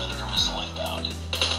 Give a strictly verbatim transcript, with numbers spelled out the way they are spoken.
perimeter missile inbound.